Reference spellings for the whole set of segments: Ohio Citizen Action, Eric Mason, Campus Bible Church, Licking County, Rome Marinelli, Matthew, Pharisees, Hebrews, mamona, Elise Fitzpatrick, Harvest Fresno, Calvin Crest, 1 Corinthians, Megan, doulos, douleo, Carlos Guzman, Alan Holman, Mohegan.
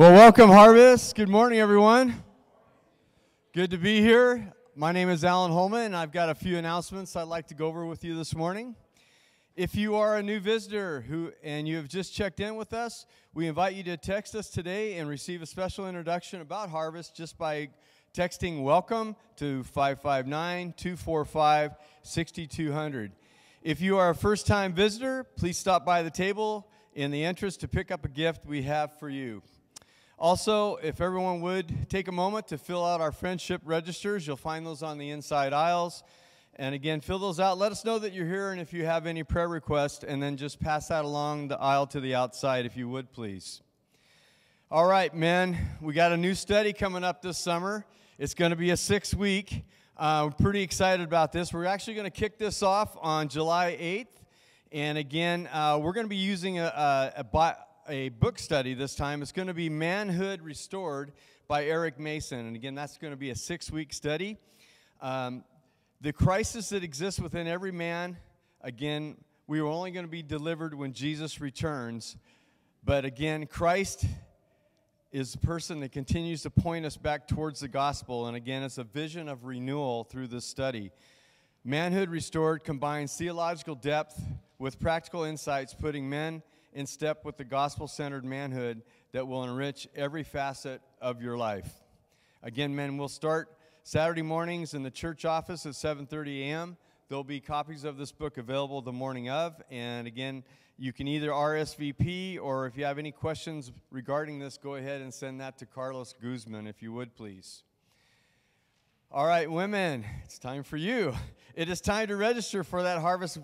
Well, welcome, Harvest. Good morning, everyone. Good to be here. My name is Alan Holman, and I've got a few announcements I'd like to go over with you this morning. If you are a new visitor and you have just checked in with us, we invite you to text us today and receive a special introduction about Harvest just by texting WELCOME to 559-245-6200. If you are a first-time visitor, please stop by the table in the entrance to pick up a gift we have for you. Also, if everyone would take a moment to fill out our friendship registers, you'll find those on the inside aisles. And again, fill those out. Let us know that you're here and if you have any prayer requests, and then just pass that along the aisle to the outside if you would, please. All right, men, we got a new study coming up this summer. It's going to be a 6-week. I'm pretty excited about this. We're actually going to kick this off on July 8th. And again, we're going to be using a book study this time. It's going to be Manhood Restored by Eric Mason. And again, that's going to be a 6-week study. The crisis that exists within every man, again, we are only going to be delivered when Jesus returns. But again, Christ is the person that continues to point us back towards the gospel. And again, it's a vision of renewal through this study. Manhood Restored combines theological depth with practical insights, putting men in step with the gospel-centered manhood that will enrich every facet of your life. Again, men, we'll start Saturday mornings in the church office at 7:30 a.m. There'll be copies of this book available the morning of. And again, you can either RSVP, or if you have any questions regarding this, go ahead and send that to Carlos Guzman, if you would, please. All right, women, it's time for you. It is time to register for that Harvest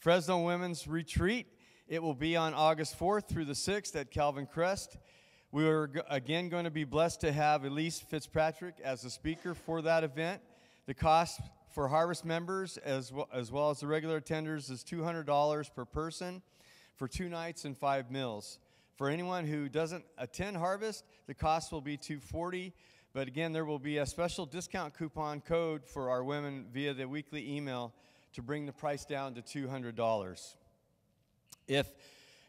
Fresno Women's Retreat. It will be on August 4th through the 6th at Calvin Crest. We are again going to be blessed to have Elise Fitzpatrick as a speaker for that event. The cost for Harvest members as well as the regular attenders is $200 per person for 2 nights and 5 meals. For anyone who doesn't attend Harvest, the cost will be $240. But again, there will be a special discount coupon code for our women via the weekly email to bring the price down to $200. If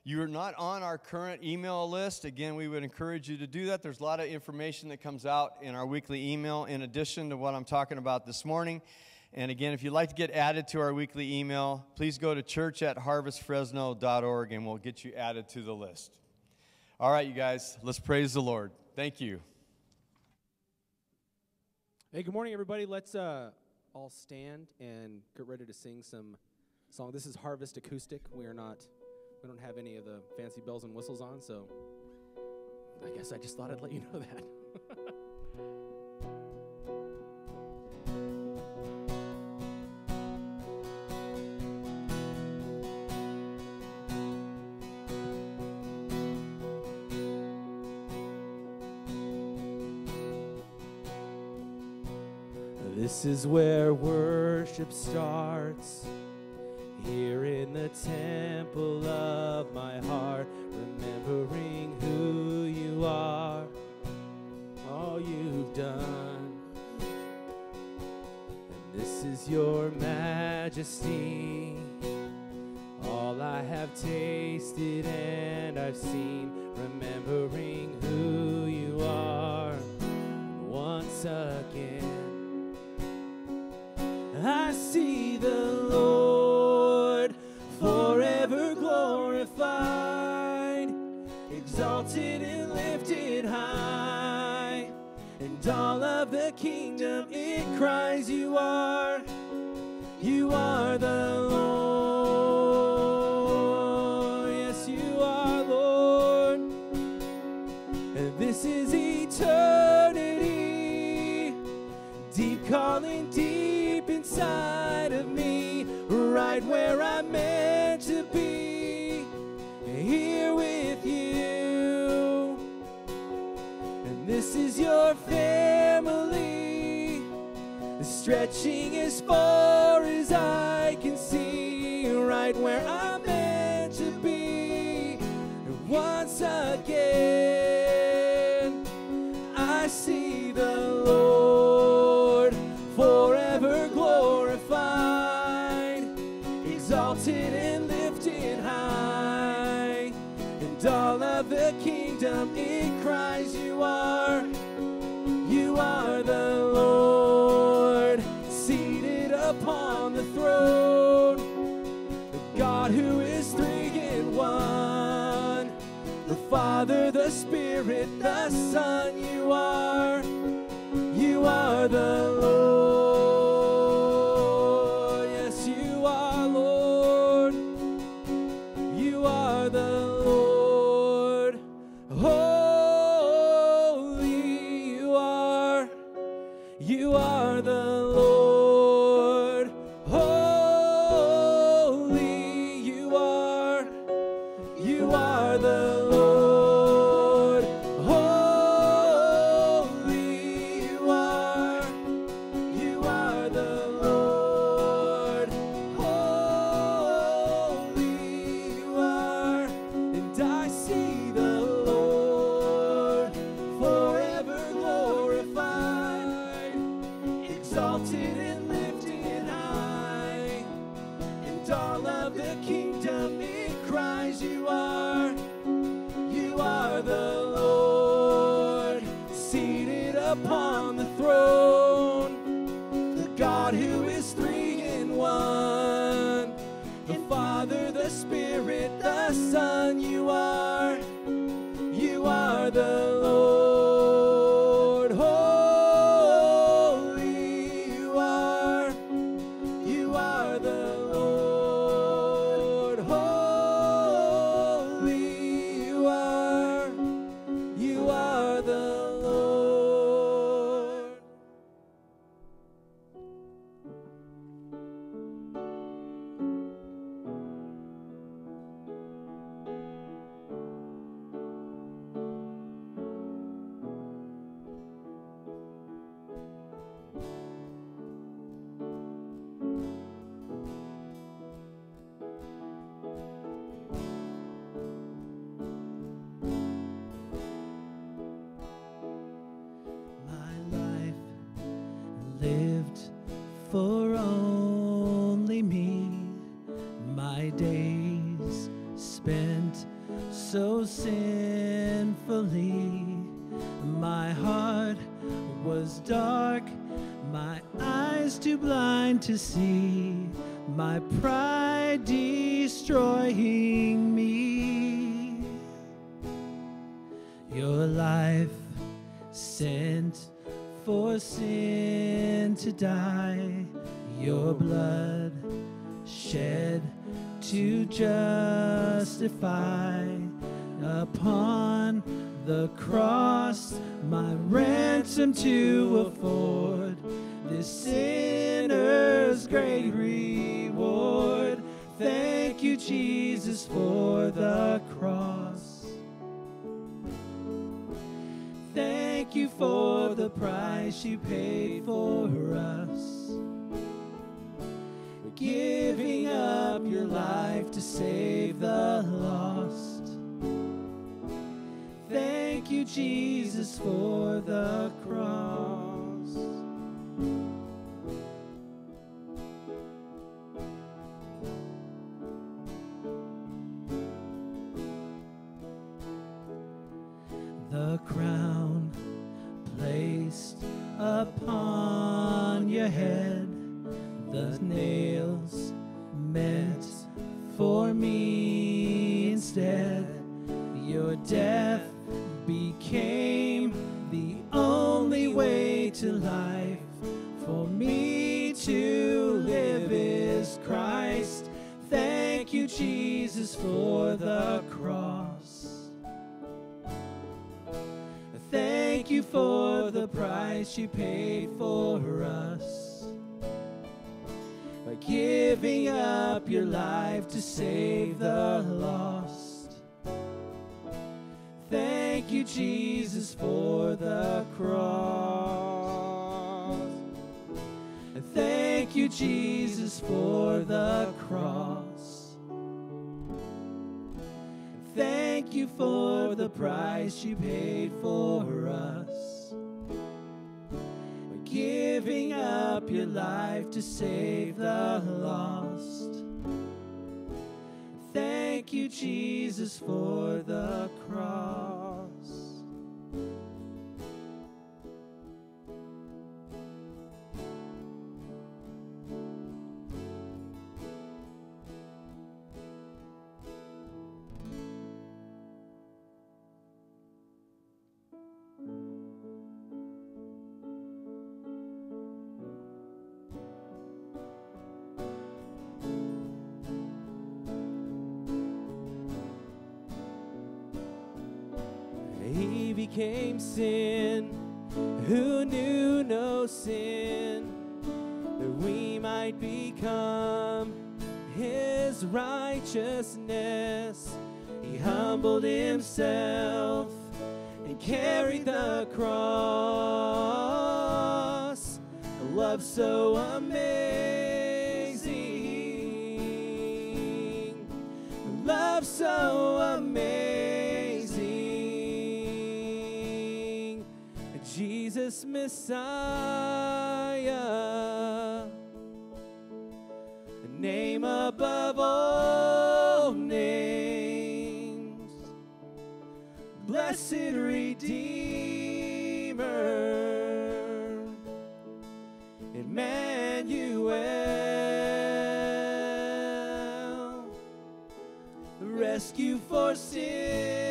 you're not on our current email list, again, we would encourage you to do that. There's a lot of information that comes out in our weekly email in addition to what I'm talking about this morning. And again, if you'd like to get added to our weekly email, please go to church@harvestfresno.org and we'll get you added to the list. All right, you guys, let's praise the Lord. Thank you. Hey, good morning, everybody. Let's all stand and get ready to sing some song. This is Harvest Acoustic. We don't have any of the fancy bells and whistles on, so I guess I just thought I'd let you know that. This is where worship starts. Here in the temple of my heart, remembering who you are, all you've done. And this is your majesty, all I have tasted and I've seen, remembering who you are once again. I see the Lord forever glorified, exalted and lifted high, and all of the kingdom it cries, you are the Lord, yes, you are Lord, and this is eternity, deep calling deep inside of me, right where I'm meant to be, here with you, and this is your family, stretching as far as I can see, right where I'm meant to be, and once again, I see the Lord forever glorified, exalted and all of of the kingdom in Christ. You are the Lord, seated upon the throne, the God who is three in one, the Father, the Spirit, the Son. You are the Lord, yes, you are Lord, you are the Lord, holy you are the Lord, holy you are the Son, you are the Lord, holy you are the Lord, holy you are the Lord. To see my pride destroying me, your life sent for sin to die, your blood shed to justify. Upon the cross, my ransom to afford this sinner's great reward. Thank you, Jesus, for the cross. Thank you for the price you paid for us, giving up your life to save the lost. Thank you, Jesus, for the cross. The crown placed upon your head, the nails meant for me instead, your death became the only way to life. For me to live is Christ. Thank you, Jesus, for the cross. Thank you for the price you paid for us, by giving up your life to save the lost. Thank you, Jesus, for the cross. Thank you, Jesus, for the cross. Thank you for the price you paid for us, by giving up your life to save the lost. Thank Thank you, Jesus, for the cross. Became sin, who knew no sin, that we might become his righteousness. He humbled himself and carried the cross. A love so amazing, a love so amazing. Jesus, Messiah, the name above all names, blessed Redeemer, Emmanuel, the rescue for sinners.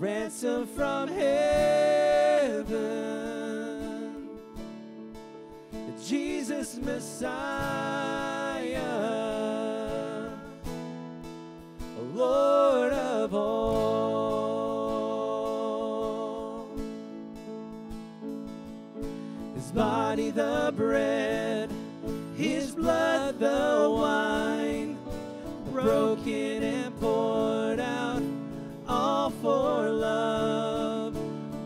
Ransom from heaven, Jesus Messiah, Lord of all. His body the bread, his blood the wine, broken and poured out, all for love.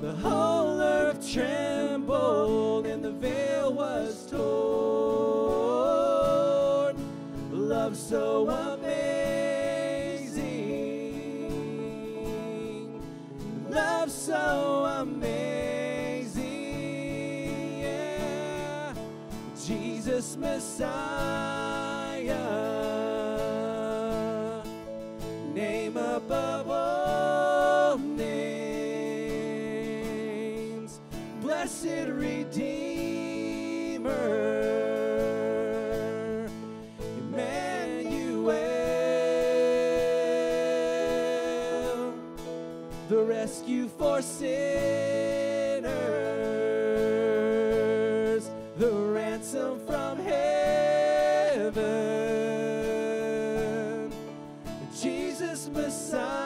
The whole earth trembled and the veil was torn. Love so amazing, love so amazing, yeah. Jesus Messiah, name above all names, blessed Redeemer, Emmanuel, the rescue for sinners, the ransom from heaven, Jesus Messiah,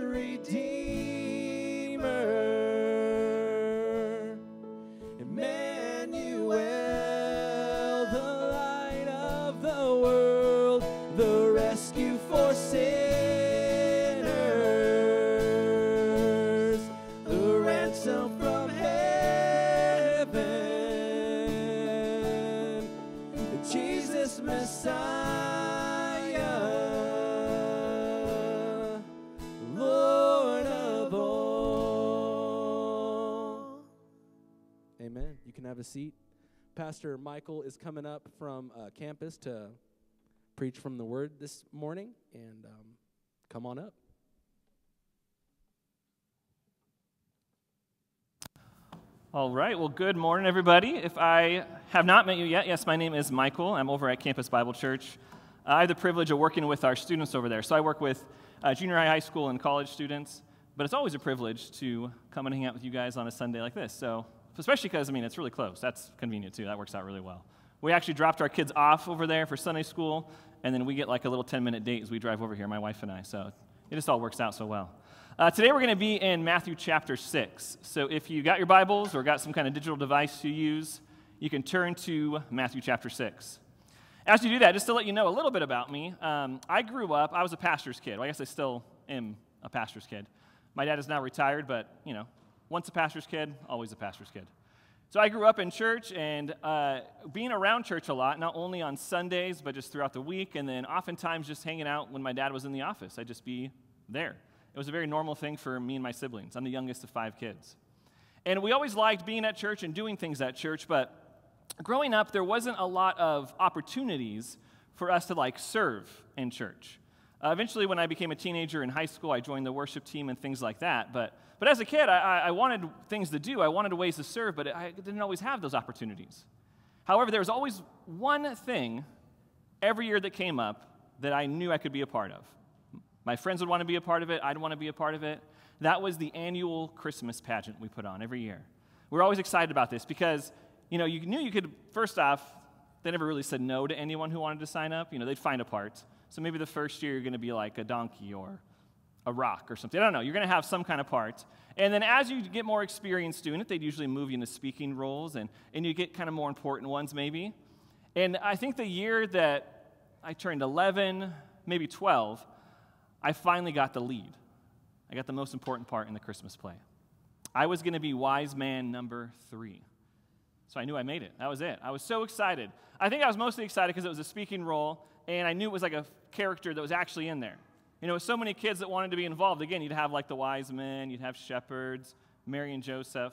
Redeemer, Emmanuel, the light of the world, the rescue for sinners, the ransom from heaven, Jesus Messiah. Have a seat. Pastor Michael is coming up from campus to preach from the Word this morning, and come on up. All right, well, good morning, everybody. If I have not met you yet, yes, my name is Michael. I'm over at Campus Bible Church. I have the privilege of working with our students over there. So I work with junior high school, and college students, but it's always a privilege to come and hang out with you guys on a Sunday like this. So, especially because, I mean, it's really close. That's convenient, too. That works out really well. We actually dropped our kids off over there for Sunday school, and then we get like a little 10-minute date as we drive over here, my wife and I. So it just all works out so well. Today we're going to be in Matthew chapter 6. So if you got your Bibles or got some kind of digital device you use, you can turn to Matthew chapter 6. As you do that, just to let you know a little bit about me, I grew up, I was a pastor's kid. Well, I guess I still am a pastor's kid. My dad is now retired, but, you know, once a pastor's kid, always a pastor's kid. So I grew up in church, and being around church a lot, not only on Sundays, but just throughout the week, and then oftentimes just hanging out when my dad was in the office. I'd just be there. It was a very normal thing for me and my siblings. I'm the youngest of 5 kids. And we always liked being at church and doing things at church, but growing up, there wasn't a lot of opportunities for us to, like, serve in church. Eventually, when I became a teenager in high school, I joined the worship team and things like that. But as a kid, I wanted things to do. I wanted ways to serve, but I didn't always have those opportunities. However, there was always one thing every year that came up that I knew I could be a part of. My friends would want to be a part of it. I'd want to be a part of it. That was the annual Christmas pageant we put on every year. We were always excited about this because, you know, you knew you could, first off, they never really said no to anyone who wanted to sign up. You know, they'd find a part. So maybe the first year you're going to be like a donkey or a rock or something. I don't know. You're going to have some kind of part. And then as you get more experience doing it, they'd usually move you into speaking roles, and you get kind of more important ones maybe. And I think the year that I turned 11, maybe 12, I finally got the lead. I got the most important part in the Christmas play. I was going to be wise man number 3. So I knew I made it. That was it. I was so excited. I think I was mostly excited because it was a speaking role, and I knew it was like a character that was actually in there. You know, with so many kids that wanted to be involved, again, you'd have like the wise men, you'd have shepherds, Mary and Joseph.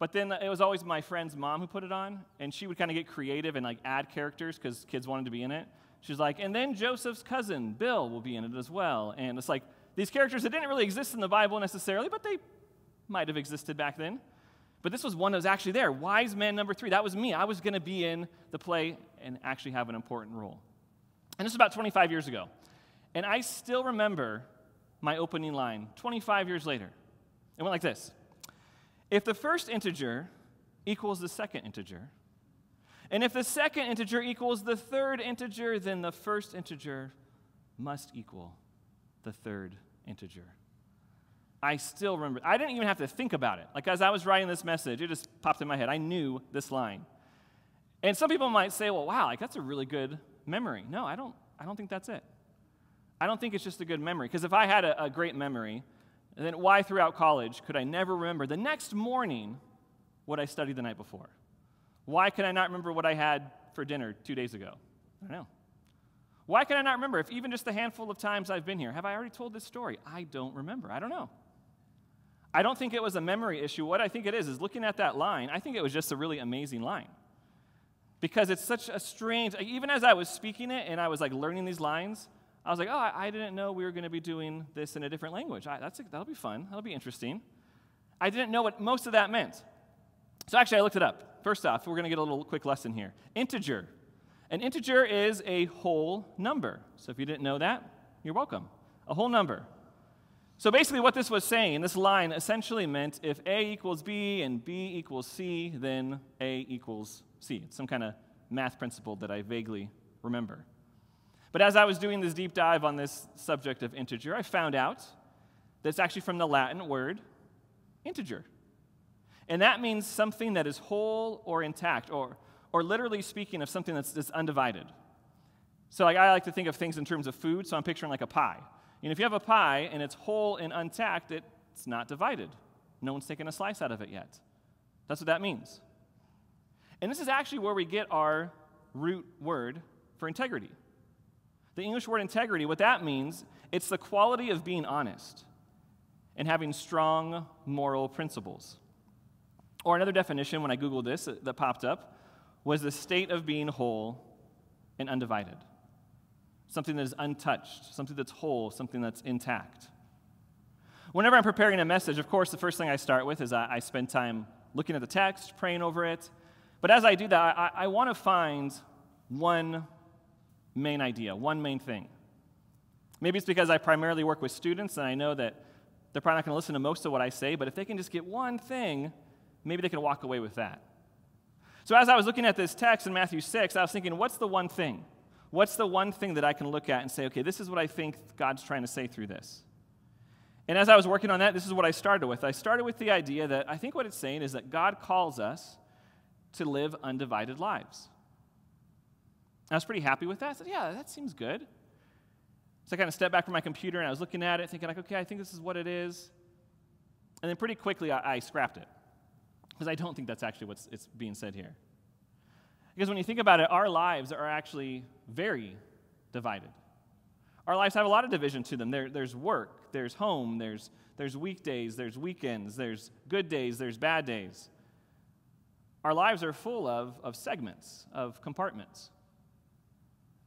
But then it was always my friend's mom who put it on, and she would kind of get creative and like add characters because kids wanted to be in it. She's like, and then Joseph's cousin, Bill, will be in it as well. And it's like these characters that didn't really exist in the Bible necessarily, but they might have existed back then. But this was one that was actually there. Wise man number 3. That was me. I was going to be in the play and actually have an important role. And this was about 25 years ago. And I still remember my opening line 25 years later. It went like this. If the first integer equals the second integer, and if the second integer equals the third integer, then the first integer must equal the third integer. I still remember. I didn't even have to think about it. Like, as I was writing this message, it just popped in my head. I knew this line. And some people might say, well, wow, like, that's a really good memory. No, I don't think that's it. I don't think it's just a good memory. Because if I had a great memory, then why throughout college could I never remember the next morning what I studied the night before? Why can I not remember what I had for dinner 2 days ago? I don't know. Why can I not remember if even just the handful of times I've been here? Have I already told this story? I don't remember. I don't know. I don't think it was a memory issue. What I think it is looking at that line, I think it was just a really amazing line. Because it's such a strange, even as I was speaking it and I was like learning these lines, I was like, oh, I didn't know we were going to be doing this in a different language. That'll be fun. That'll be interesting. I didn't know what most of that meant. So actually, I looked it up. First off, we're going to get a little quick lesson here. Integer. An integer is a whole number. So if you didn't know that, you're welcome. A whole number. So basically what this was saying, this line essentially meant if A equals B and B equals C, then A equals C. It's some kind of math principle that I vaguely remember. But as I was doing this deep dive on this subject of integer, I found out that it's actually from the Latin word integer. And that means something that is whole or intact, or literally speaking of something that's undivided. So like, I like to think of things in terms of food, so I'm picturing like a pie. You know, if you have a pie and it's whole and intact, it's not divided. No one's taken a slice out of it yet. That's what that means. And this is actually where we get our root word for integrity. The English word integrity, what that means, it's the quality of being honest and having strong moral principles. Or another definition, when I Googled this, that popped up, was the state of being whole and undivided. something that is untouched, something that's whole, something that's intact. Whenever I'm preparing a message, of course, the first thing I start with is I spend time looking at the text, praying over it. But as I do that, I want to find one main idea, one main thing. Maybe it's because I primarily work with students, and I know that they're probably not going to listen to most of what I say, but if they can just get one thing, maybe they can walk away with that. So as I was looking at this text in Matthew 6, I was thinking, what's the one thing? What's the one thing that I can look at and say, okay, this is what I think God's trying to say through this? And as I was working on that, this is what I started with. I started with the idea that I think what it's saying is that God calls us to live undivided lives. I was pretty happy with that. I said, yeah, that seems good. So I kind of stepped back from my computer, and I was looking at it, thinking, like, okay, I think this is what it is. And then pretty quickly, I scrapped it, because I don't think that's actually what's being said here. Because when you think about it, our lives are actually very divided. Our lives have a lot of division to them. There's work, there's home, there's weekdays, there's weekends, there's good days, there's bad days. Our lives are full of segments, of compartments.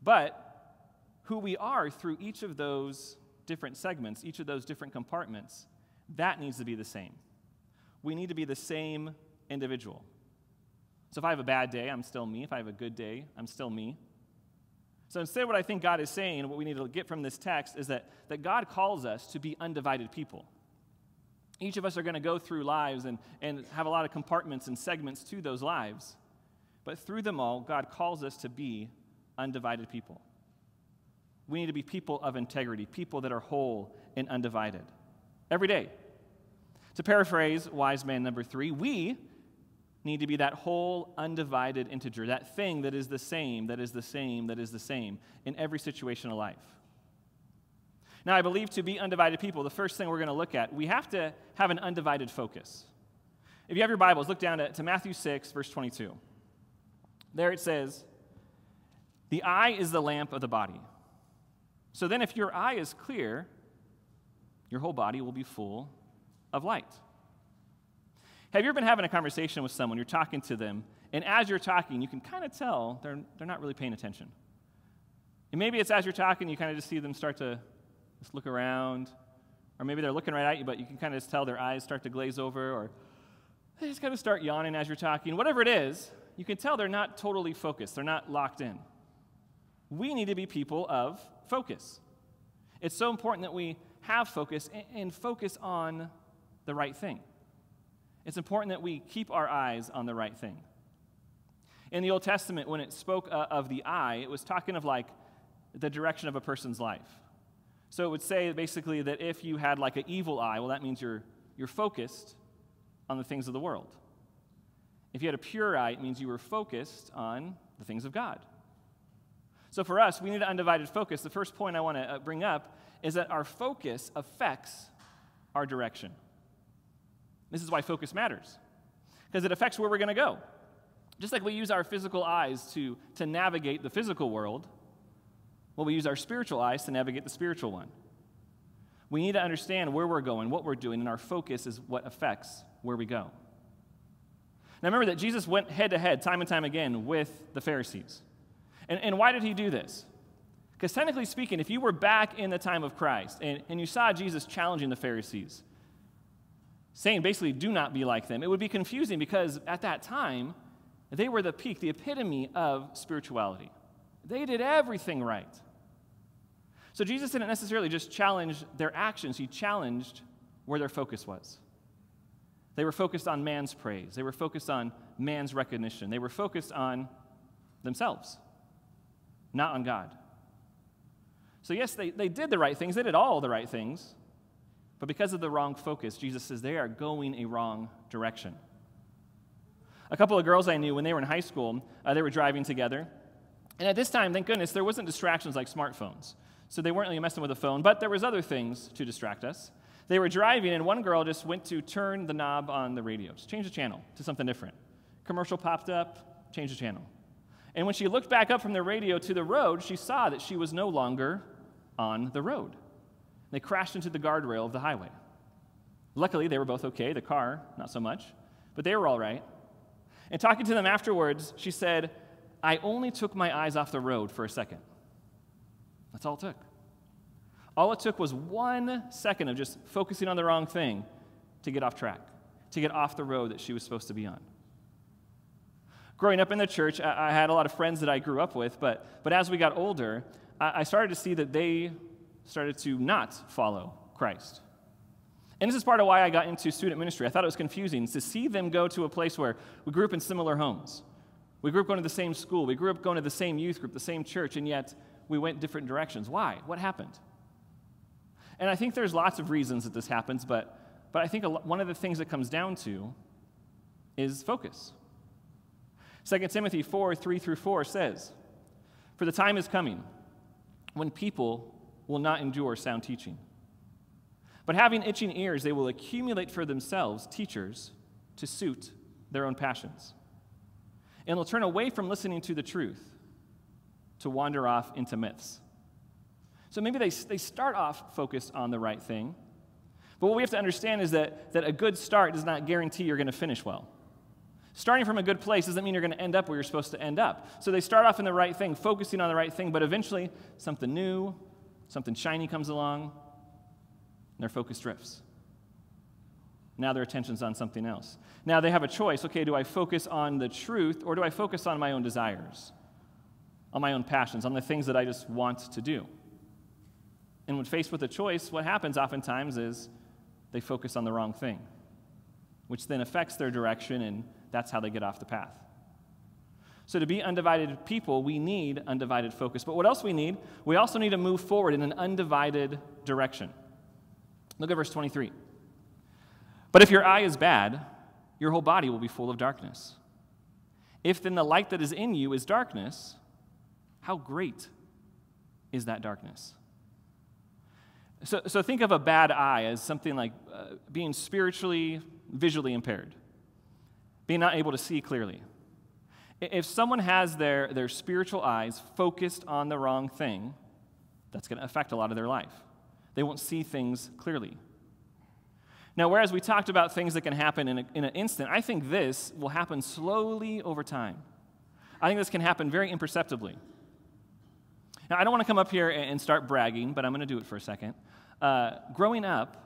But who we are through each of those different segments, each of those different compartments, that needs to be the same. We need to be the same individual. So if I have a bad day, I'm still me. If I have a good day, I'm still me. So instead, what I think God is saying, what we need to get from this text, is that God calls us to be undivided people. Each of us are going to go through lives and have a lot of compartments and segments to those lives. But through them all, God calls us to be undivided people. We need to be people of integrity, people that are whole and undivided every day. To paraphrase wise man number 3, we need to be that whole, undivided integer, that thing that is the same, that is the same, that is the same in every situation of life. Now, I believe to be undivided people, the first thing we're going to look at, we have to have an undivided focus. If you have your Bibles, look down to Matthew 6, verse 22. There it says, "The eye is the lamp of the body. So then if your eye is clear, your whole body will be full of light." Have you ever been having a conversation with someone, you're talking to them, and as you're talking, you can kind of tell they're not really paying attention. And maybe it's as you're talking, you kind of just see them start to just look around, or maybe they're looking right at you, but you can kind of just tell their eyes start to glaze over, or they just kind of start yawning as you're talking. Whatever it is, you can tell they're not totally focused, they're not locked in. We need to be people of focus. It's so important that we have focus and focus on the right thing. It's important that we keep our eyes on the right thing. In the Old Testament, when it spoke of the eye, it was talking of like the direction of a person's life. So it would say basically that if you had like an evil eye, well, that means you're focused on the things of the world. If you had a pure eye, it means you were focused on the things of God. So for us, we need an undivided focus. The first point I want to bring up is that our focus affects our direction. This is why focus matters, because it affects where we're going to go. Just like we use our physical eyes to navigate the physical world, well, we use our spiritual eyes to navigate the spiritual one. We need to understand where we're going, what we're doing, and our focus is what affects where we go. Now remember that Jesus went head-to-head time and time again with the Pharisees. And why did he do this? Because technically speaking, if you were back in the time of Christ and you saw Jesus challenging the Pharisees, saying basically, do not be like them, it would be confusing because at that time, they were the peak, the epitome of spirituality. They did everything right. So Jesus didn't necessarily just challenge their actions. He challenged where their focus was. They were focused on man's praise. They were focused on man's recognition. They were focused on themselves, not on God. So yes, they did the right things. They did all the right things. But because of the wrong focus, Jesus says they are going a wrong direction. A couple of girls I knew, when they were in high school, they were driving together. And at this time, thank goodness, there wasn't distractions like smartphones. So they weren't really messing with a phone, but there was other things to distract us. They were driving, and one girl just went to turn the knob on the radio, just change the channel to something different. Commercial popped up, change the channel. And when she looked back up from the radio to the road, she saw that she was no longer on the road. They crashed into the guardrail of the highway. Luckily, they were both okay. The car, not so much. But they were all right. And talking to them afterwards, she said, "I only took my eyes off the road for a second." That's all it took. All it took was 1 second of just focusing on the wrong thing to get off track, to get off the road that she was supposed to be on. Growing up in the church, I had a lot of friends that I grew up with, but as we got older, I started to see that they started to not follow Christ. And this is part of why I got into student ministry. I thought it was confusing to see them go to a place where we grew up in similar homes. We grew up going to the same school. We grew up going to the same youth group, the same church, and yet we went different directions. Why? What happened? And I think there's lots of reasons that this happens, but I think one of the things that comes down to is focus. 2 Timothy 4:3-4 says, "For the time is coming when people will not endure sound teaching. But having itching ears, they will accumulate for themselves teachers to suit their own passions. And they'll turn away from listening to the truth to wander off into myths." So maybe they start off focused on the right thing, but what we have to understand is that a good start does not guarantee you're going to finish well. Starting from a good place doesn't mean you're going to end up where you're supposed to end up. So they start off in the right thing, focusing on the right thing, but eventually something new, something shiny comes along, and their focus drifts. Now their attention's on something else. Now they have a choice. Okay, do I focus on the truth, or do I focus on my own desires, on my own passions, on the things that I just want to do? And when faced with a choice, what happens oftentimes is they focus on the wrong thing, which then affects their direction, and that's how they get off the path. So to be undivided people, we need undivided focus. But what else we need? We also need to move forward in an undivided direction. Look at verse 23. "But if your eye is bad, your whole body will be full of darkness. If then the light that is in you is darkness, how great is that darkness?" So think of a bad eye as something like being spiritually, visually impaired, being not able to see clearly. If someone has their spiritual eyes focused on the wrong thing, that's going to affect a lot of their life. They won't see things clearly. Now, whereas we talked about things that can happen in an instant, I think this will happen slowly over time. I think this can happen very imperceptibly. Now, I don't want to come up here and start bragging, but I'm going to do it for a second. Growing up,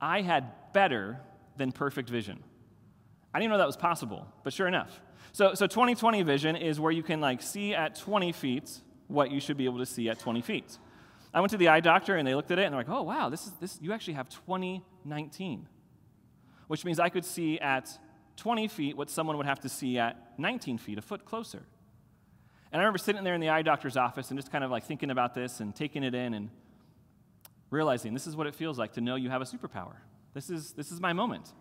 I had better than perfect vision. I didn't know that was possible, but sure enough. So 20/20 vision is where you can see at 20 feet what you should be able to see at 20 feet. I went to the eye doctor and they looked at it and they're like, "Oh wow, this you actually have 20/19, which means I could see at 20 feet what someone would have to see at 19 feet, a foot closer." And I remember sitting there in the eye doctor's office and just kind of thinking about this and taking it in and realizing this is what it feels like to know you have a superpower. This is my moment.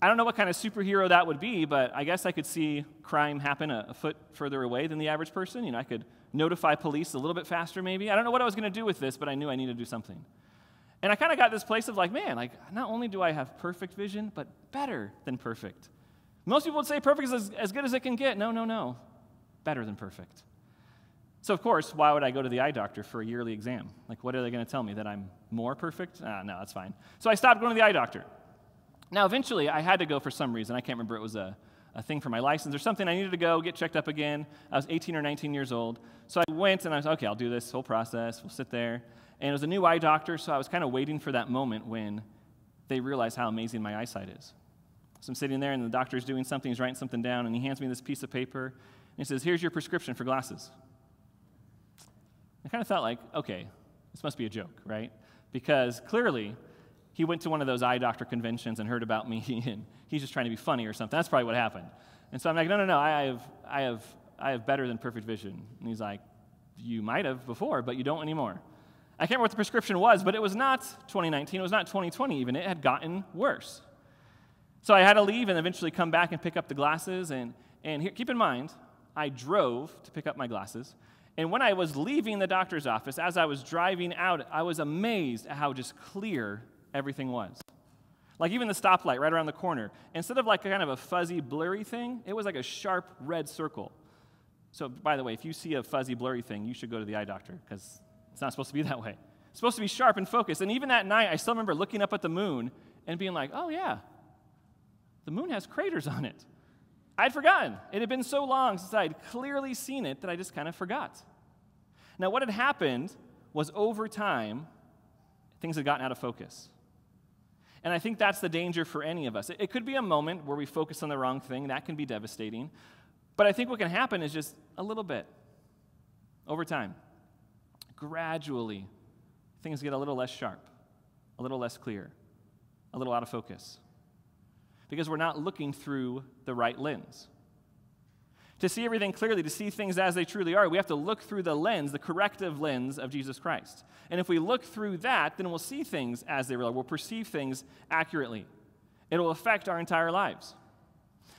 I don't know what kind of superhero that would be, but I guess I could see crime happen a foot further away than the average person. I could notify police a little bit faster maybe. I don't know what I was going to do with this, but I knew I needed to do something. And I kind of got this place of not only do I have perfect vision, but better than perfect. Most people would say perfect is as good as it can get. No. Better than perfect. So, of course, why would I go to the eye doctor for a yearly exam? What are they going to tell me, that I'm more perfect? No, that's fine. So I stopped going to the eye doctor. Now, eventually, I had to go for some reason. I can't remember. It was a thing for my license or something. I needed to go get checked up again. I was 18 or 19 years old. So I went, and I was, okay, I'll do this whole process. We'll sit there. And it was a new eye doctor, so I was kind of waiting for that moment when they realize how amazing my eyesight is. So I'm sitting there, and the doctor's doing something. He's writing something down, and he hands me this piece of paper. And he says, "Here's your prescription for glasses." I kind of thought okay, this must be a joke, right? Because clearly he went to one of those eye doctor conventions and heard about me and he's just trying to be funny or something. That's probably what happened. And so I'm no, I have better than perfect vision. And he's like, "You might have before, but you don't anymore." I can't remember what the prescription was, but it was not 2019, it was not 2020 even. It had gotten worse. So I had to leave and eventually come back and pick up the glasses. And here, keep in mind, I drove to pick up my glasses, and when I was leaving the doctor's office, as I was driving out, I was amazed at how just clear everything was. Even the stoplight right around the corner, instead of kind of a fuzzy, blurry thing, it was a sharp red circle. So, by the way, if you see a fuzzy, blurry thing, you should go to the eye doctor, because it's not supposed to be that way. It's supposed to be sharp and focused, and even that night, I still remember looking up at the moon and being like, "Oh yeah, the moon has craters on it." I'd forgotten. It had been so long since I'd clearly seen it that I just kind of forgot. Now, what had happened was over time, things had gotten out of focus. And I think that's the danger for any of us. It could be a moment where we focus on the wrong thing. That can be devastating. But I think what can happen is just a little bit over time. Gradually, things get a little less sharp, a little less clear, a little out of focus, because we're not looking through the right lens. To see everything clearly, to see things as they truly are, we have to look through the lens, the corrective lens of Jesus Christ. And if we look through that, then we'll see things as they really are. We'll perceive things accurately. It will affect our entire lives.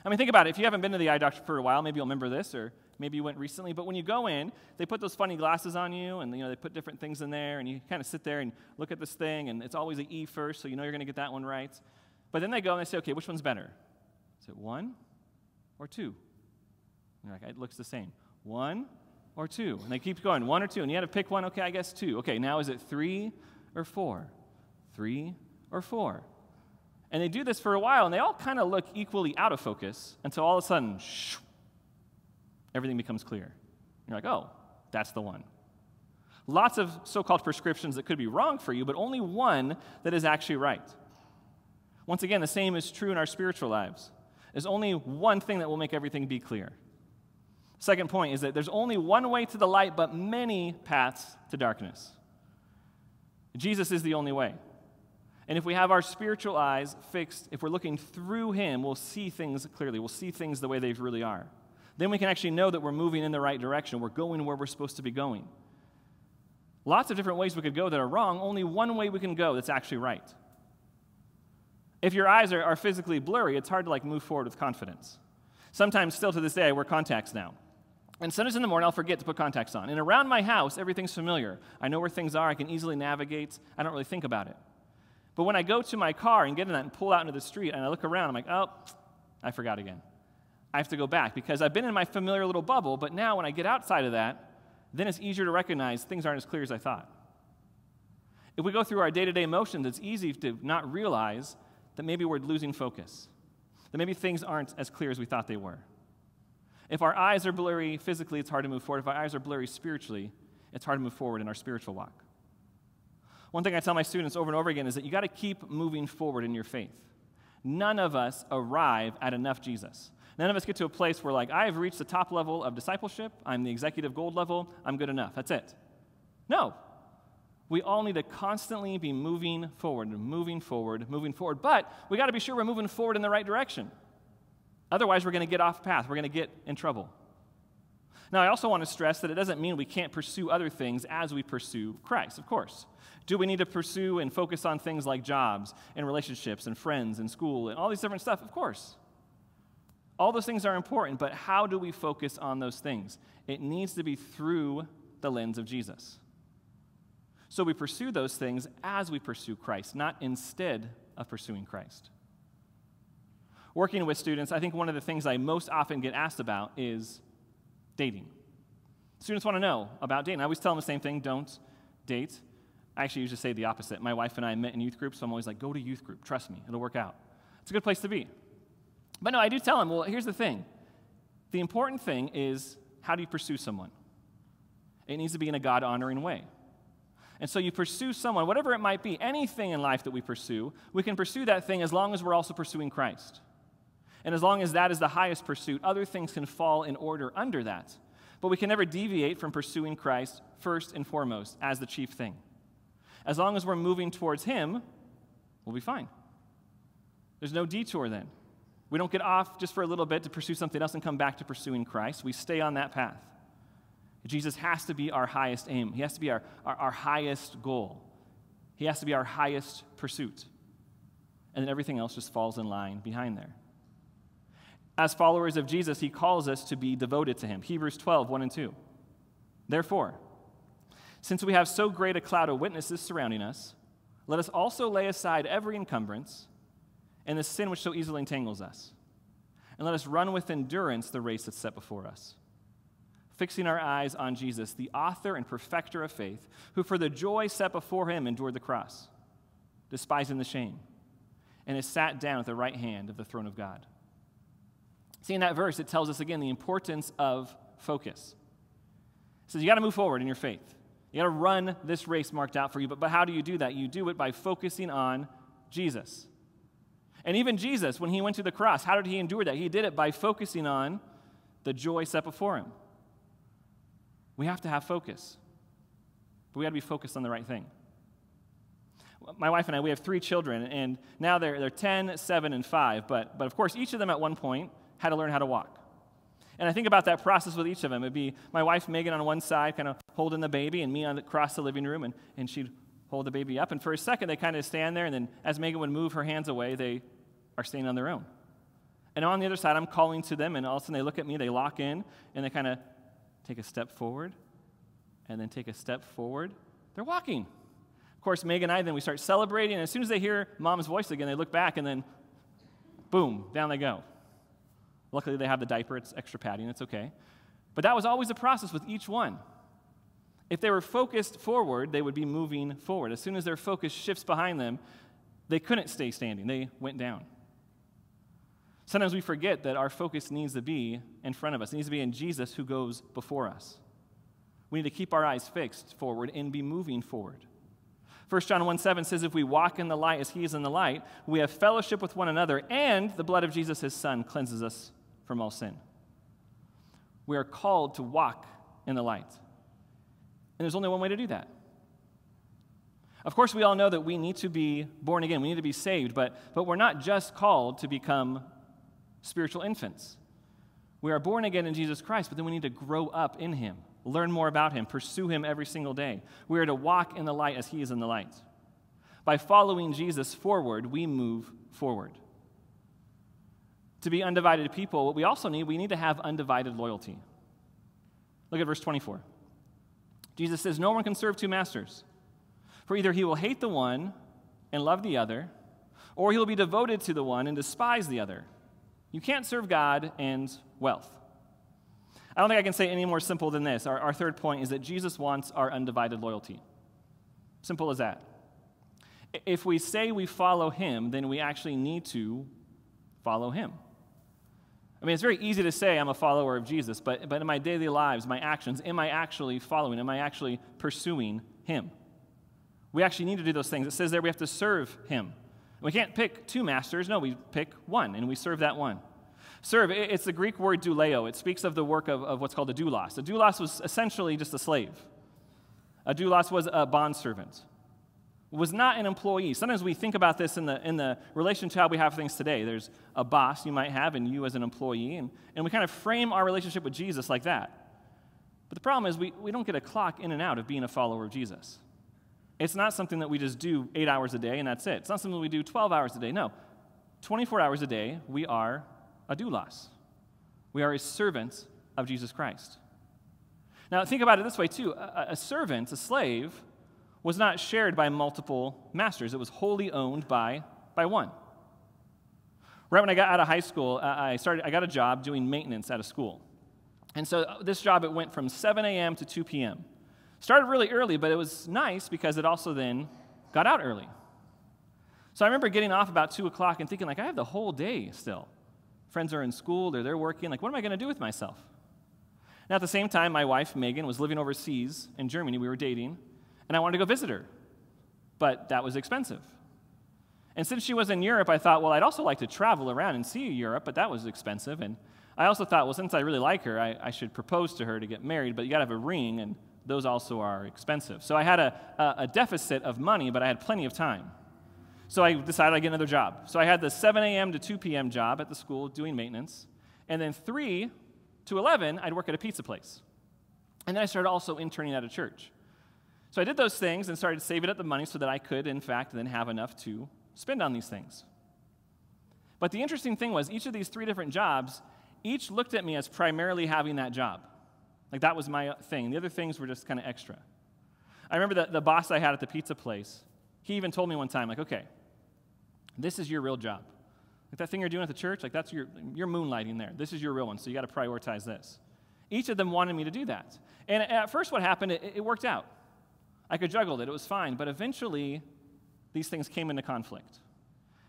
I mean, think about it. If you haven't been to the eye doctor for a while, maybe you'll remember this, or maybe you went recently. But when you go in, they put those funny glasses on you, and they put different things in there, and you kind of sit there and look at this thing, and it's always an E first, so you know you're going to get that one right. But then they go and they say, okay, which one's better? Is it one or two? And you're like, it looks the same. One or two? And they keep going, one or two. And you had to pick one. Okay, I guess two. Okay, now is it three or four? Three or four? And they do this for a while, and they all kind of look equally out of focus until all of a sudden, everything becomes clear. And you're like, oh, that's the one. Lots of so-called prescriptions that could be wrong for you, but only one that is actually right. Once again, the same is true in our spiritual lives. There's only one thing that will make everything be clear. Second point is that there's only one way to the light, but many paths to darkness. Jesus is the only way. And if we have our spiritual eyes fixed, if we're looking through him, we'll see things clearly. We'll see things the way they really are. Then we can actually know that we're moving in the right direction. We're going where we're supposed to be going. Lots of different ways we could go that are wrong. Only one way we can go that's actually right. If your eyes are physically blurry, it's hard to move forward with confidence. Sometimes still to this day, I wear contacts now. And sometimes in the morning, I'll forget to put contacts on. And around my house, everything's familiar. I know where things are. I can easily navigate. I don't really think about it. But when I go to my car and get in that and pull out into the street, and I look around, I'm like, oh, I forgot again. I have to go back because I've been in my familiar little bubble, but now when I get outside of that, then it's easier to recognize things aren't as clear as I thought. If we go through our day-to-day motions, it's easy to not realize that maybe we're losing focus, that maybe things aren't as clear as we thought they were. If our eyes are blurry physically, it's hard to move forward. If our eyes are blurry spiritually, it's hard to move forward in our spiritual walk. One thing I tell my students over and over again is that you got to keep moving forward in your faith. None of us arrive at enough Jesus. None of us get to a place where, I have reached the top level of discipleship, I'm the executive gold level, I'm good enough, that's it. No. We all need to constantly be moving forward, moving forward, moving forward. But we got to be sure we're moving forward in the right direction. Otherwise, we're going to get off path. We're going to get in trouble. Now, I also want to stress that it doesn't mean we can't pursue other things as we pursue Christ, of course. Do we need to pursue and focus on things like jobs and relationships and friends and school and all these different stuff? Of course. All those things are important, but how do we focus on those things? It needs to be through the lens of Jesus. So we pursue those things as we pursue Christ, not instead of pursuing Christ. Working with students, I think one of the things I most often get asked about is dating. Students want to know about dating. I always tell them the same thing, don't date. I actually usually say the opposite. My wife and I met in youth group, so I'm always like, go to youth group. Trust me, it'll work out. It's a good place to be. But no, I do tell them, well, here's the thing. The important thing is, how do you pursue someone? It needs to be in a God-honoring way. And so you pursue someone, whatever it might be, anything in life that we pursue, we can pursue that thing as long as we're also pursuing Christ. And as long as that is the highest pursuit, other things can fall in order under that. But we can never deviate from pursuing Christ first and foremost as the chief thing. As long as we're moving towards him, we'll be fine. There's no detour then. We don't get off just for a little bit to pursue something else and come back to pursuing Christ. We stay on that path. Jesus has to be our highest aim. He has to be our highest goal. He has to be our highest pursuit. And then everything else just falls in line behind there. As followers of Jesus, he calls us to be devoted to him. Hebrews 12, 1 and 2. Therefore, since we have so great a cloud of witnesses surrounding us, let us also lay aside every encumbrance and the sin which so easily entangles us. And let us run with endurance the race that's set before us. Fixing our eyes on Jesus, the author and perfecter of faith, who for the joy set before him endured the cross, despising the shame, and is sat down at the right hand of the throne of God. See, in that verse, it tells us again the importance of focus. It says you got to move forward in your faith. You got to run this race marked out for you. But how do you do that? You do it by focusing on Jesus. And even Jesus, when he went to the cross, how did he endure that? He did it by focusing on the joy set before him. We have to have focus. But we got to be focused on the right thing. My wife and I, we have three children, and now they're 10, 7, and 5. But of course, each of them at one point had to learn how to walk. And I think about that process with each of them. It'd be my wife, Megan, on one side, kind of holding the baby, and me across the living room, and she'd hold the baby up. And for a second, they kind of stand there, and then as Megan would move her hands away, they are standing on their own. And on the other side, I'm calling to them, and all of a sudden they look at me, they lock in, and they kind of take a step forward, and then take a step forward. They're walking. Of course, Megan and I, then we start celebrating, and as soon as they hear Mom's voice again, they look back, and then, boom, down they go. Luckily, they have the diaper. It's extra padding. It's okay. But that was always the process with each one. If they were focused forward, they would be moving forward. As soon as their focus shifts behind them, they couldn't stay standing. They went down. Sometimes we forget that our focus needs to be in front of us. It needs to be in Jesus who goes before us. We need to keep our eyes fixed forward and be moving forward. 1 John 1:7 says, if we walk in the light as he is in the light, we have fellowship with one another, and the blood of Jesus, his son, cleanses us from all sin. We are called to walk in the light. And there's only one way to do that. Of course, we all know that we need to be born again. We need to be saved, but we're not just called to become spiritual infants. We are born again in Jesus Christ, but then we need to grow up in him, learn more about him, pursue him every single day. We are to walk in the light as he is in the light. By following Jesus forward, we move forward. To be undivided people, what we need to have undivided loyalty. Look at verse 24. Jesus says, no one can serve two masters, for either he will hate the one and love the other, or he'll be devoted to the one and despise the other. You can't serve God and wealth. I don't think I can say any more simple than this. Our third point is that Jesus wants our undivided loyalty. Simple as that. If we say we follow him, then we actually need to follow him. I mean, it's very easy to say I'm a follower of Jesus, but in my daily lives, my actions, am I actually following? Am I actually pursuing him? We actually need to do those things. It says there we have to serve him. We can't pick two masters. No, we pick one, and we serve that one. Serve, it's the Greek word douleo. It speaks of the work of what's called a doulos. A doulos was essentially just a slave. A doulos was a bondservant. Was not an employee. Sometimes we think about this in the relationship how we have things today. There's a boss you might have and you as an employee, and we kind of frame our relationship with Jesus like that. But the problem is we don't get a clock in and out of being a follower of Jesus. It's not something that we just do 8 hours a day and that's it. It's not something we do 12 hours a day. No, 24 hours a day, we are a doulos. We are a servant of Jesus Christ. Now think about it this way too. A servant, a slave, was not shared by multiple masters. It was wholly owned by one. Right when I got out of high school, I got a job doing maintenance at a school. And so this job, it went from 7 a.m. to 2 p.m. Started really early, but it was nice because it also then got out early. So I remember getting off about 2 o'clock and thinking, like, I have the whole day still. Friends are in school, they're working. Like, what am I going to do with myself? Now, at the same time, my wife, Megan, was living overseas in Germany. We were dating. And I wanted to go visit her, but that was expensive. And since she was in Europe, I thought, well, I'd also like to travel around and see Europe, but that was expensive. And I also thought, well, since I really like her, I should propose to her to get married, but you got to have a ring, and those also are expensive. So I had a deficit of money, but I had plenty of time. So I decided I'd get another job. So I had the 7 a.m. to 2 p.m. job at the school doing maintenance, and then 3 to 11, I'd work at a pizza place. And then I started also interning at a church. So I did those things and started saving up the money so that I could, in fact, then have enough to spend on these things. But the interesting thing was each of these 3 different jobs, each looked at me as primarily having that job. Like that was my thing. The other things were just kind of extra. I remember the boss I had at the pizza place, he even told me one time, like, okay, this is your real job. Like that thing you're doing at the church, like that's you're moonlighting there. This is your real one, so you got to prioritize this. Each of them wanted me to do that. And at first what happened, it worked out. I could juggle it. It was fine. But eventually, these things came into conflict.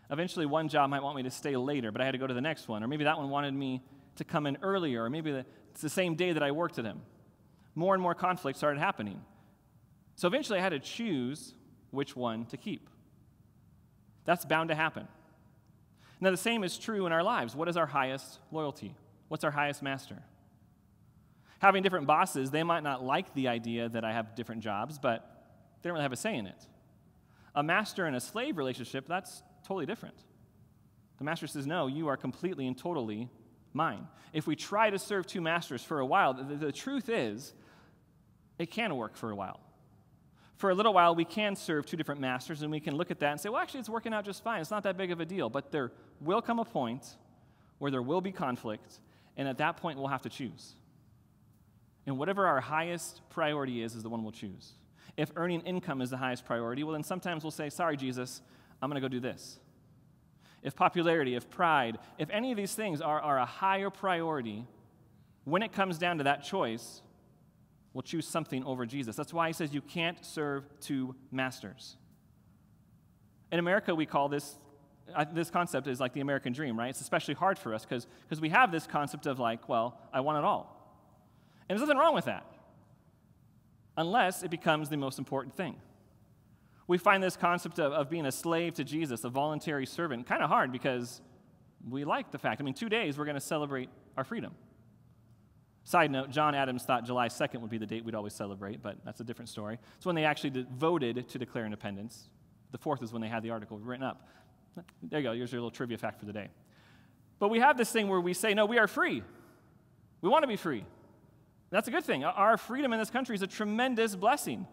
Eventually, one job might want me to stay later, but I had to go to the next one. Or maybe that one wanted me to come in earlier. Or maybe it's the same day that I worked at him. More and more conflict started happening. So eventually I had to choose which one to keep. That's bound to happen. Now the same is true in our lives. What is our highest loyalty? What's our highest master? Having different bosses, they might not like the idea that I have different jobs, but they don't really have a say in it. A master and a slave relationship, that's totally different. The master says, no, you are completely and totally mine. If we try to serve two masters for a while, the truth is it can work for a while. For a little while, we can serve two different masters, and we can look at that and say, well, actually, it's working out just fine. It's not that big of a deal. But there will come a point where there will be conflict, and at that point, we'll have to choose. And whatever our highest priority is the one we'll choose. If earning income is the highest priority, well, then sometimes we'll say, sorry, Jesus, I'm going to go do this. If popularity, if pride, if any of these things are a higher priority, when it comes down to that choice, we'll choose something over Jesus. That's why he says you can't serve two masters. In America, we call this concept is like the American dream, right? It's especially hard for us because we have this concept of like, well, I want it all. And there's nothing wrong with that, unless it becomes the most important thing. We find this concept of being a slave to Jesus, a voluntary servant, kind of hard because we like the fact. I mean, 2 days we're going to celebrate our freedom. Side note, John Adams thought July 2nd would be the date we'd always celebrate, but that's a different story. It's when they actually voted to declare independence. The 4th is when they had the article written up. There you go. Here's your little trivia fact for the day. But we have this thing where we say, no, we are free. We want to be free. That's a good thing. Our freedom in this country is a tremendous blessing.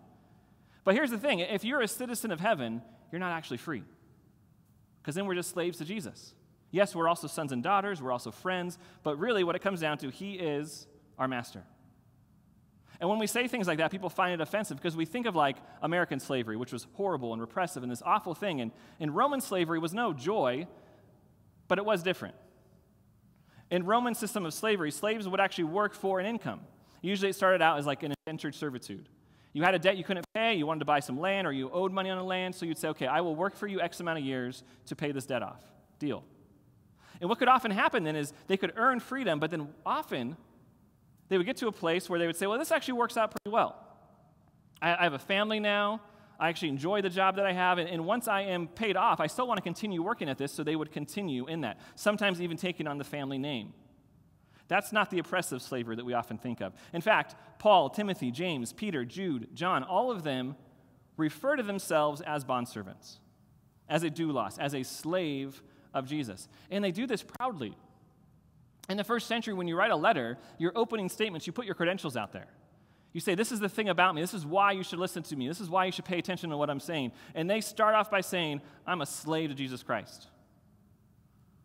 But here's the thing. If you're a citizen of heaven, you're not actually free, because then we're just slaves to Jesus. Yes, we're also sons and daughters. We're also friends. But really what it comes down to, he is our master. And when we say things like that, people find it offensive because we think of like American slavery, which was horrible and repressive and this awful thing. And Roman slavery was no joy, but it was different. In Roman system of slavery, slaves would actually work for an income. Usually it started out as like an indentured servitude. You had a debt you couldn't pay, you wanted to buy some land, or you owed money on the land, so you'd say, okay, I will work for you X amount of years to pay this debt off. Deal. And what could often happen then is they could earn freedom, but then often they would get to a place where they would say, well, this actually works out pretty well. I have a family now. I actually enjoy the job that I have. And once I am paid off, I still want to continue working at this, so they would continue in that, sometimes even taking on the family name. That's not the oppressive slavery that we often think of. In fact, Paul, Timothy, James, Peter, Jude, John, all of them refer to themselves as bondservants, as a doulos, as a slave of Jesus. And they do this proudly. In the first century, when you write a letter, your opening statements, you put your credentials out there. You say, this is the thing about me. This is why you should listen to me. This is why you should pay attention to what I'm saying. And they start off by saying, I'm a slave to Jesus Christ.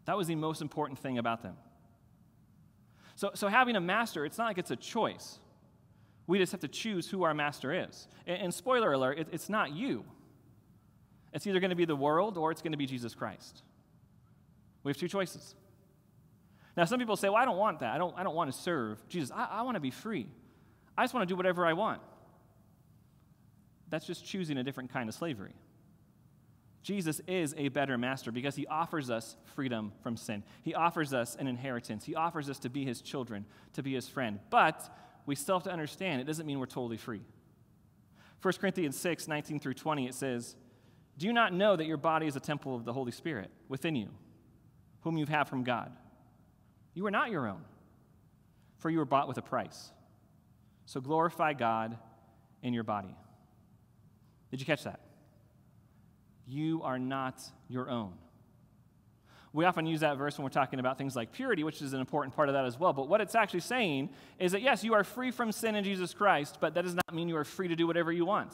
That was the most important thing about them. So having a master, it's not like it's a choice. We just have to choose who our master is. And spoiler alert, it's not you. It's either going to be the world or it's going to be Jesus Christ. We have two choices. Now, some people say, well, I don't want that. I don't want to serve Jesus. I want to be free. I just want to do whatever I want. That's just choosing a different kind of slavery. Jesus is a better master because he offers us freedom from sin. He offers us an inheritance. He offers us to be his children, to be his friend. But we still have to understand it doesn't mean we're totally free. 1 Corinthians 6, 19 through 20, it says, do you not know that your body is a temple of the Holy Spirit within you, whom you have from God? You are not your own, for you were bought with a price. So glorify God in your body. Did you catch that? You are not your own. We often use that verse when we're talking about things like purity, which is an important part of that as well. But what it's actually saying is that, yes, you are free from sin in Jesus Christ, but that does not mean you are free to do whatever you want.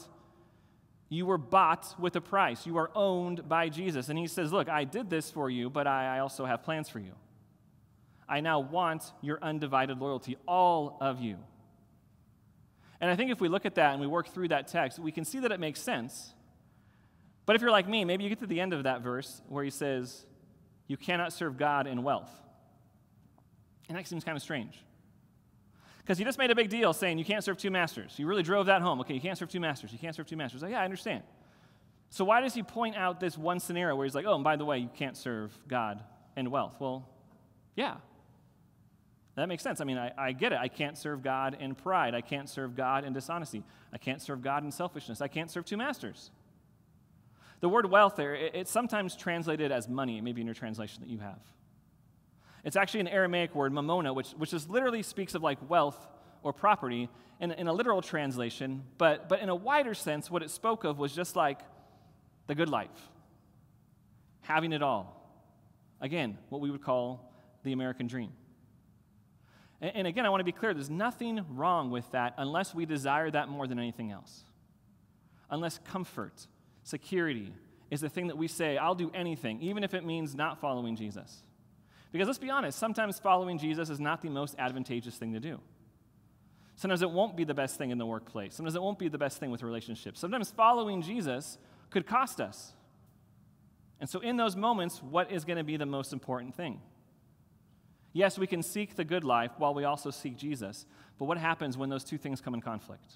You were bought with a price. You are owned by Jesus. And he says, look, I did this for you, but I also have plans for you. I now want your undivided loyalty, all of you. And I think if we look at that and we work through that text, we can see that it makes sense. But if you're like me, maybe you get to the end of that verse where he says, you cannot serve God and wealth. And that seems kind of strange, because he just made a big deal saying you can't serve two masters. He really drove that home. Okay, you can't serve two masters. You can't serve two masters. Like, yeah, I understand. So why does he point out this one scenario where he's like, oh, and by the way, you can't serve God and wealth? Well, yeah. That makes sense. I mean, I get it. I can't serve God in pride. I can't serve God in dishonesty. I can't serve God in selfishness. I can't serve two masters. The word wealth there, it's sometimes translated as money, maybe in your translation that you have. It's actually an Aramaic word, mamona, which is literally speaks of like wealth or property in a literal translation, but in a wider sense, what it spoke of was just like the good life, having it all. Again, what we would call the American dream. And again, I want to be clear, there's nothing wrong with that unless we desire that more than anything else. Unless comfort, security is the thing that we say, I'll do anything, even if it means not following Jesus. Because let's be honest, sometimes following Jesus is not the most advantageous thing to do. Sometimes it won't be the best thing in the workplace. Sometimes it won't be the best thing with relationships. Sometimes following Jesus could cost us. And so in those moments, what is going to be the most important thing? Yes, we can seek the good life while we also seek Jesus, but what happens when those two things come in conflict?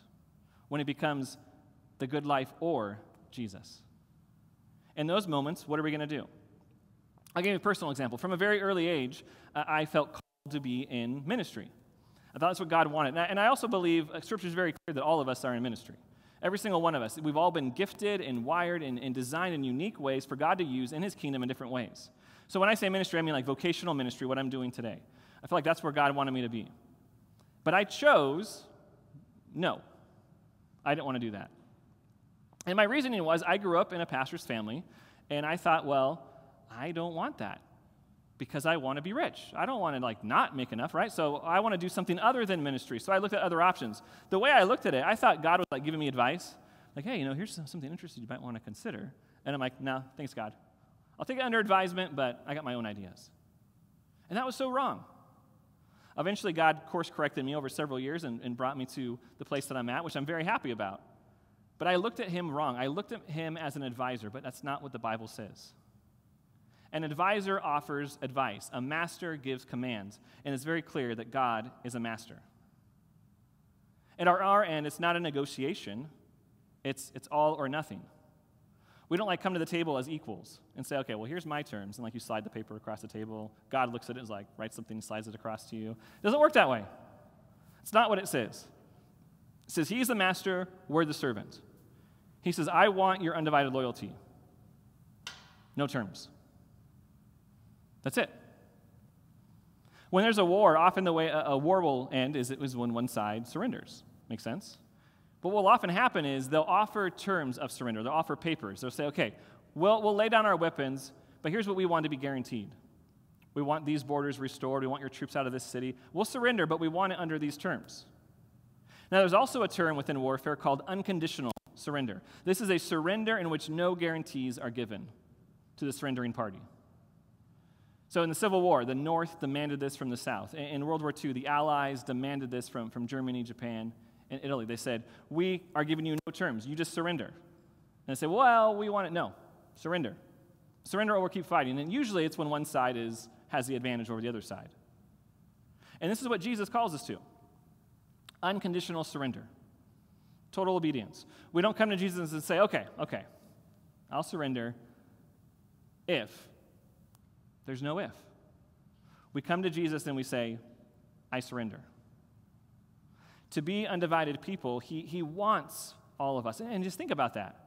When it becomes the good life or Jesus? In those moments, what are we going to do? I'll give you a personal example. From a very early age, I felt called to be in ministry. I thought that's what God wanted. And I also believe Scripture is very clear that all of us are in ministry. Every single one of us. We've all been gifted and wired and designed in unique ways for God to use in His kingdom in different ways. So when I say ministry, I mean like vocational ministry, what I'm doing today. I feel like that's where God wanted me to be. But I chose, no, I didn't want to do that. And my reasoning was I grew up in a pastor's family, and I thought, well, I don't want that because I want to be rich. I don't want to like not make enough, right? So I want to do something other than ministry. So I looked at other options. The way I looked at it, I thought God was like giving me advice, like, hey, you know, here's something interesting you might want to consider. And I'm like, no, thanks, God. I'll take it under advisement, but I got my own ideas. And that was so wrong. Eventually, God course corrected me over several years and brought me to the place that I'm at, which I'm very happy about. But I looked at Him wrong. I looked at Him as an advisor, but that's not what the Bible says. An advisor offers advice. A master gives commands. And it's very clear that God is a master. At our end, it's not a negotiation. It's all or nothing. We don't like come to the table as equals and say, okay, well, here's my terms. And like you slide the paper across the table. God looks at it and is like, writes something, slides it across to you. It doesn't work that way. It's not what it says. It says, He's the master, we're the servant. He says, I want your undivided loyalty. No terms. That's it. When there's a war, often the way a war will end is when one side surrenders. Make sense? But what will often happen is they'll offer terms of surrender. They'll offer papers. They'll say, okay, we'll lay down our weapons, but here's what we want to be guaranteed. We want these borders restored. We want your troops out of this city. We'll surrender, but we want it under these terms. Now, there's also a term within warfare called unconditional surrender. This is a surrender in which no guarantees are given to the surrendering party. So in the Civil War, the North demanded this from the South. In World War II, the Allies demanded this from Germany, Japan, and Italy. They said, we are giving you no terms. You just surrender. And they say, well, we want it. No, surrender. Surrender or we'll keep fighting. And usually it's when one side has the advantage over the other side. And this is what Jesus calls us to. Unconditional surrender. Total obedience. We don't come to Jesus and say, okay, I'll surrender if... There's no if. We come to Jesus and we say, I surrender. To be undivided people, he wants all of us. And just think about that.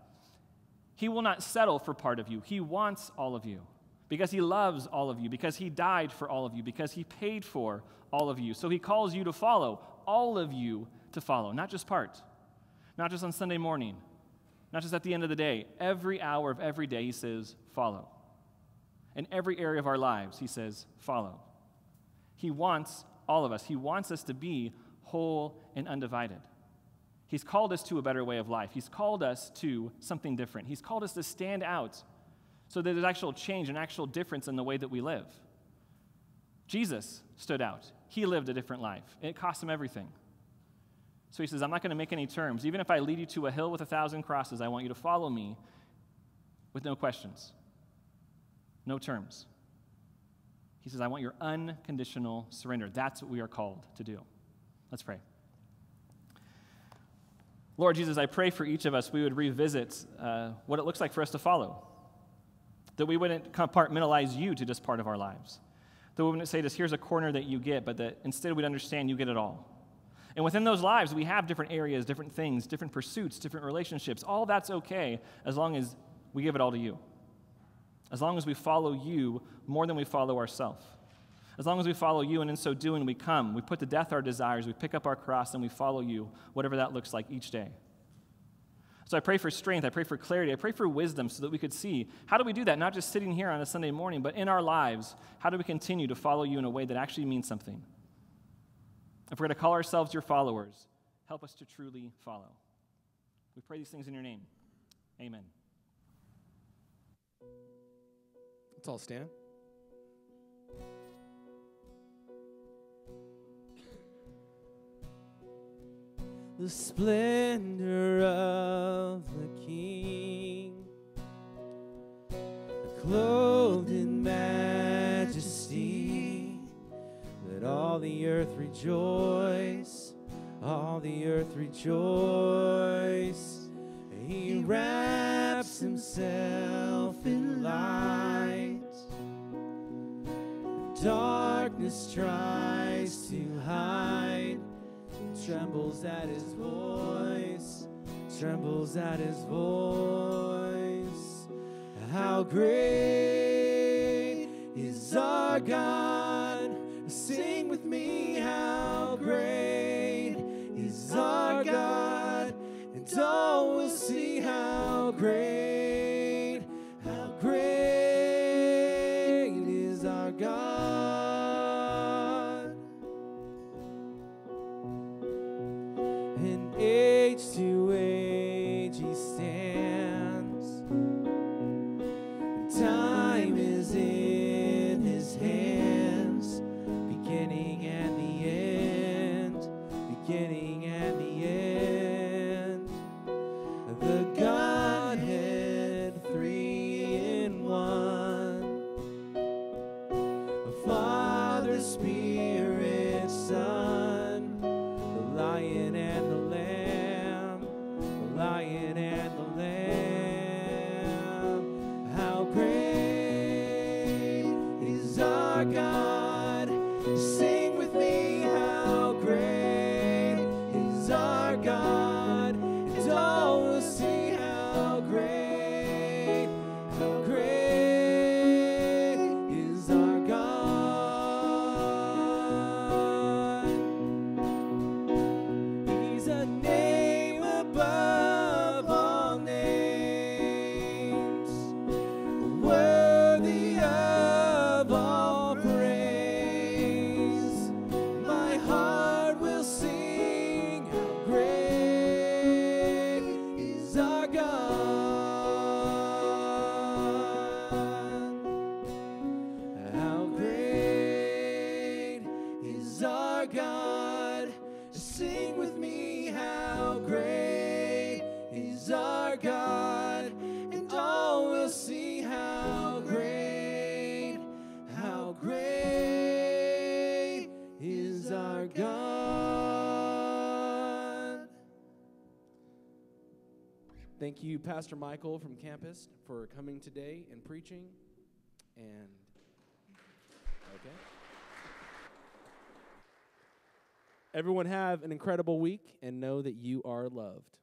He will not settle for part of you. He wants all of you because He loves all of you, because He died for all of you, because He paid for all of you. So He calls you to follow, all of you to follow, not just part, not just on Sunday morning, not just at the end of the day. Every hour of every day, He says, follow. In every area of our lives, He says, follow. He wants all of us. He wants us to be whole and undivided. He's called us to a better way of life. He's called us to something different. He's called us to stand out so that there's actual change and actual difference in the way that we live. Jesus stood out. He lived a different life. It cost Him everything. So He says, I'm not going to make any terms. Even if I lead you to a hill with 1,000 crosses, I want you to follow me with no questions. No terms. He says, I want your unconditional surrender. That's what we are called to do. Let's pray. Lord Jesus, I pray for each of us we would revisit what it looks like for us to follow, that we wouldn't compartmentalize you to just part of our lives, that we wouldn't say just here's a corner that you get, but that instead we'd understand you get it all. And within those lives, we have different areas, different things, different pursuits, different relationships. All that's okay as long as we give it all to you. As long as we follow you more than we follow ourselves. As long as we follow you, and in so doing we come, we put to death our desires, we pick up our cross, and we follow you, whatever that looks like each day. So I pray for strength, I pray for clarity, I pray for wisdom so that we could see, how do we do that? Not just sitting here on a Sunday morning, but in our lives, how do we continue to follow you in a way that actually means something? If we're going to call ourselves your followers, help us to truly follow. We pray these things in your name. Amen. Let's all stand. The splendor of the King, clothed in majesty, let all the earth rejoice, all the earth rejoice. He wraps himself in light, darkness tries to hide, trembles at his voice, trembles at his voice. How great is our God? Sing with me, how great is our God? And all will see how great, how great is our God. Age to age he stands, time is in his hands, beginning and the end, beginning and the end. The Godhead, three in one, Father, Spirit, Son, the Lion and the Lion and the Lamb. How great is our God? Sing with me, how great is our God? And all will see how great is our God. He's a name above God. Thank you, Pastor Michael from campus, for coming today and preaching. And okay, everyone have an incredible week and know that you are loved.